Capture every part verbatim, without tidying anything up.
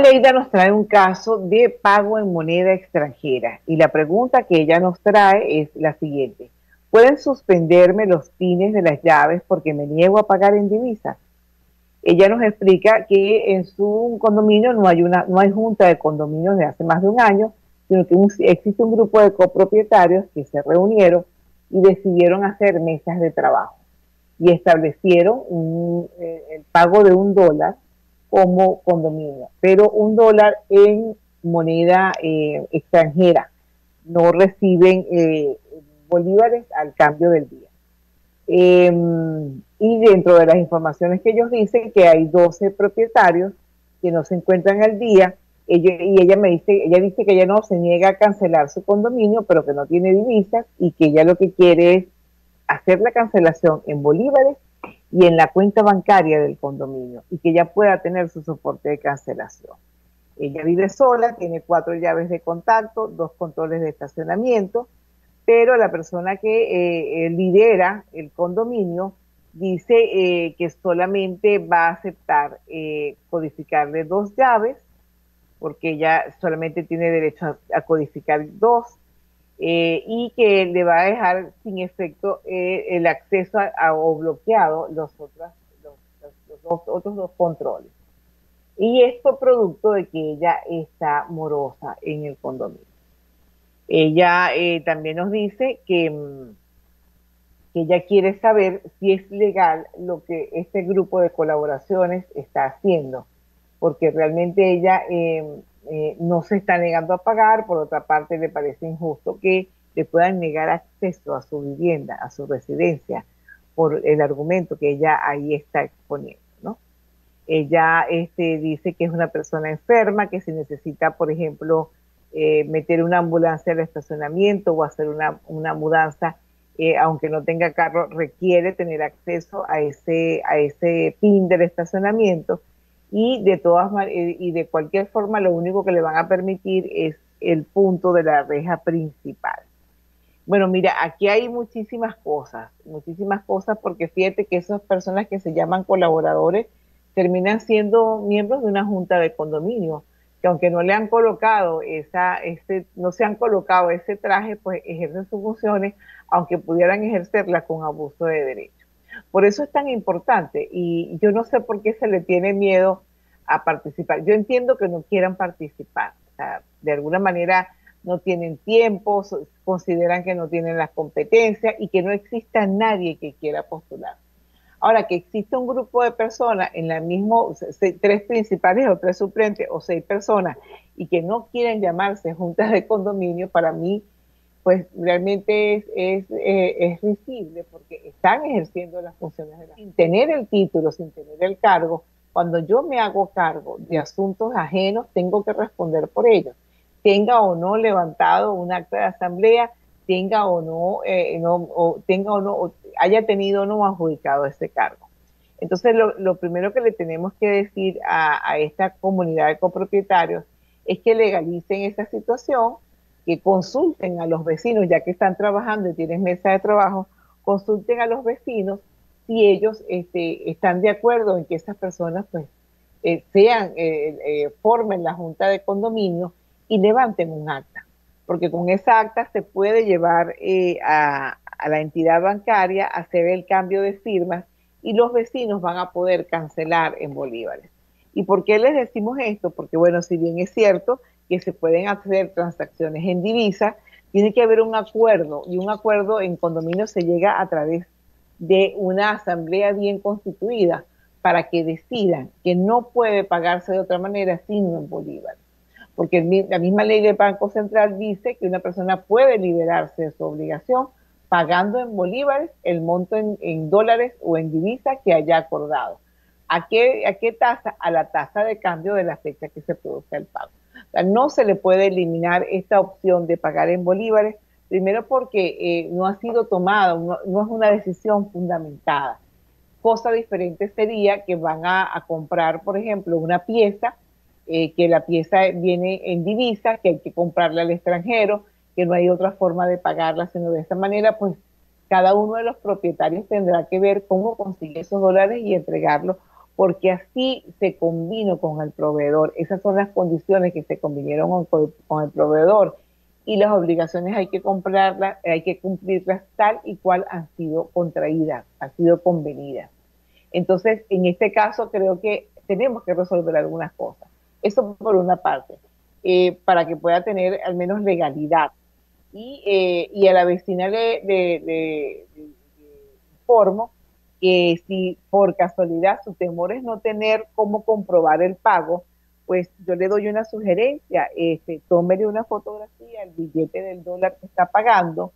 Leida nos trae un caso de pago en moneda extranjera y la pregunta que ella nos trae es la siguiente. ¿Pueden suspenderme los pines de las llaves porque me niego a pagar en divisas? Ella nos explica que en su condominio no hay, una, no hay junta de condominios de hace más de un año, sino que un, existe un grupo de copropietarios que se reunieron y decidieron hacer mesas de trabajo y establecieron un, eh, el pago de un dólar como condominio, pero un dólar en moneda eh, extranjera, no reciben eh, bolívares al cambio del día. Eh, y dentro de las informaciones que ellos dicen que hay doce propietarios que no se encuentran al día, ellos, y ella me dice, ella dice que ella no se niega a cancelar su condominio, pero que no tiene divisas y que ella lo que quiere es hacer la cancelación en bolívares y en la cuenta bancaria del condominio, y que ella pueda tener su soporte de cancelación. Ella vive sola, tiene cuatro llaves de contacto, dos controles de estacionamiento, pero la persona que eh, lidera el condominio dice eh, que solamente va a aceptar eh, codificarle dos llaves, porque ella solamente tiene derecho a, a codificar dos, Eh, y que le va a dejar sin efecto eh, el acceso a, a, o bloqueado los, otras, los, los, los dos, otros dos controles. Y esto producto de que ella está morosa en el condominio. Ella eh, también nos dice que, que ella quiere saber si es legal lo que este grupo de colaboraciones está haciendo, porque realmente ella... Eh, Eh, no se está negando a pagar. Por otra parte, le parece injusto que le puedan negar acceso a su vivienda, a su residencia, por el argumento que ella ahí está exponiendo, ¿no? Ella este, dice que es una persona enferma, que si necesita, por ejemplo, eh, meter una ambulancia al estacionamiento o hacer una, una mudanza, eh, aunque no tenga carro, requiere tener acceso a ese, a ese pin del estacionamiento. Y de todas y de cualquier forma lo único que le van a permitir es el punto de la reja principal. Bueno, mira, aquí hay muchísimas cosas, muchísimas cosas, porque fíjate que esas personas que se llaman colaboradores terminan siendo miembros de una junta de condominio, que aunque no le han colocado esa, ese, no se han colocado ese traje, pues ejercen sus funciones, aunque pudieran ejercerla con abuso de derecho. Por eso es tan importante, y yo no sé por qué se le tiene miedo a participar. Yo entiendo que no quieran participar, o sea, de alguna manera no tienen tiempo, consideran que no tienen las competencias y que no exista nadie que quiera postular. Ahora, que exista un grupo de personas en la misma, tres principales o tres suplentes o seis personas, y que no quieren llamarse juntas de condominio, para mí pues realmente es, es, eh, es risible, porque están ejerciendo las funciones de la... sin tener el título, sin tener el cargo. Cuando yo me hago cargo de asuntos ajenos, tengo que responder por ellos. Tenga o no levantado un acta de asamblea, tenga o no, eh, no o tenga o no, o haya tenido o no adjudicado ese cargo. Entonces, lo, lo primero que le tenemos que decir a, a esta comunidad de copropietarios es que legalicen esa situación, que consulten a los vecinos, ya que están trabajando y tienen mesa de trabajo, consulten a los vecinos si ellos este, están de acuerdo en que esas personas pues eh, sean, eh, eh, formen la junta de condominio y levanten un acta, porque con esa acta se puede llevar eh, a, a la entidad bancaria a hacer el cambio de firmas y los vecinos van a poder cancelar en bolívares. ¿Y por qué les decimos esto? Porque bueno, si bien es cierto que se pueden hacer transacciones en divisas, tiene que haber un acuerdo, y un acuerdo en condominio se llega a través de una asamblea bien constituida para que decidan que no puede pagarse de otra manera sino en bolívares, porque la misma ley del Banco Central dice que una persona puede liberarse de su obligación pagando en bolívares el monto en, en dólares o en divisas que haya acordado. ¿A qué, a qué tasa? A la tasa de cambio de la fecha que se produzca el pago. O sea, no se le puede eliminar esta opción de pagar en bolívares, primero porque eh, no ha sido tomada, no, no es una decisión fundamentada. Cosa diferente sería que van a, a comprar, por ejemplo, una pieza, eh, que la pieza viene en divisa, que hay que comprarla al extranjero, que no hay otra forma de pagarla, sino de esta manera, pues cada uno de los propietarios tendrá que ver cómo consigue esos dólares y entregarlos, porque así se combinó con el proveedor. Esas son las condiciones que se combinaron con, con el proveedor, y las obligaciones hay que comprarlas, hay que cumplirlas tal y cual han sido contraídas, han sido convenidas. Entonces, en este caso creo que tenemos que resolver algunas cosas. Eso por una parte, eh, para que pueda tener al menos legalidad. Y, eh, y a la vecina le, le, le, le informo que si por casualidad su temor es no tener cómo comprobar el pago, pues yo le doy una sugerencia, este, tómele una fotografía al billete del dólar que está pagando,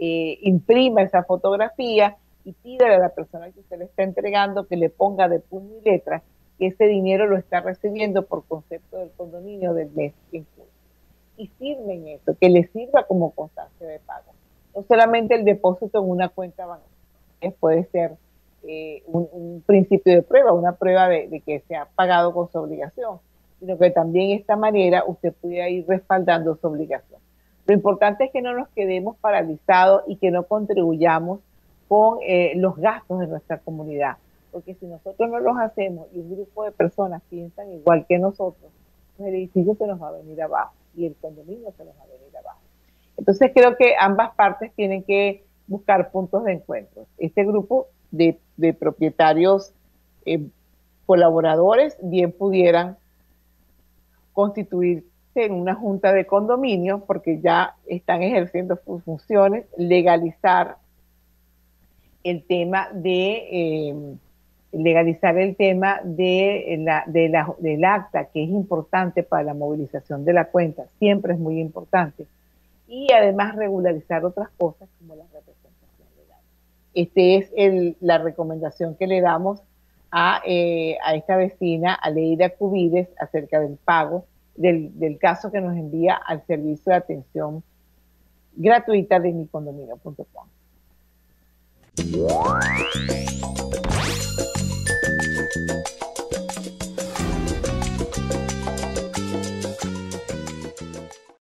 eh, imprima esa fotografía y pídale a la persona que usted le está entregando que le ponga de puño y letra que ese dinero lo está recibiendo por concepto del condominio del mes en curso. Y firmen eso, que le sirva como constancia de pago. No solamente el depósito en una cuenta bancaria, puede ser eh, un, un principio de prueba, una prueba de, de que se ha pagado con su obligación, sino que también de esta manera usted pudiera ir respaldando su obligación. Lo importante es que no nos quedemos paralizados y que no contribuyamos con eh, los gastos de nuestra comunidad, porque si nosotros no los hacemos y un grupo de personas piensan igual que nosotros, el edificio se nos va a venir abajo y el condominio se nos va a venir abajo. Entonces creo que ambas partes tienen que buscar puntos de encuentro. Este grupo de, de propietarios eh, colaboradores bien pudieran constituirse en una junta de condominio, porque ya están ejerciendo sus funciones, legalizar el tema de... Eh, legalizar el tema de la, de la, del acta, que es importante para la movilización de la cuenta, siempre es muy importante, y además regularizar otras cosas como la representación legal. Esta es el, la recomendación que le damos a, eh, a esta vecina, a Leida Cubides, acerca del pago, del, del caso que nos envía al servicio de atención gratuita de mi condominio punto com.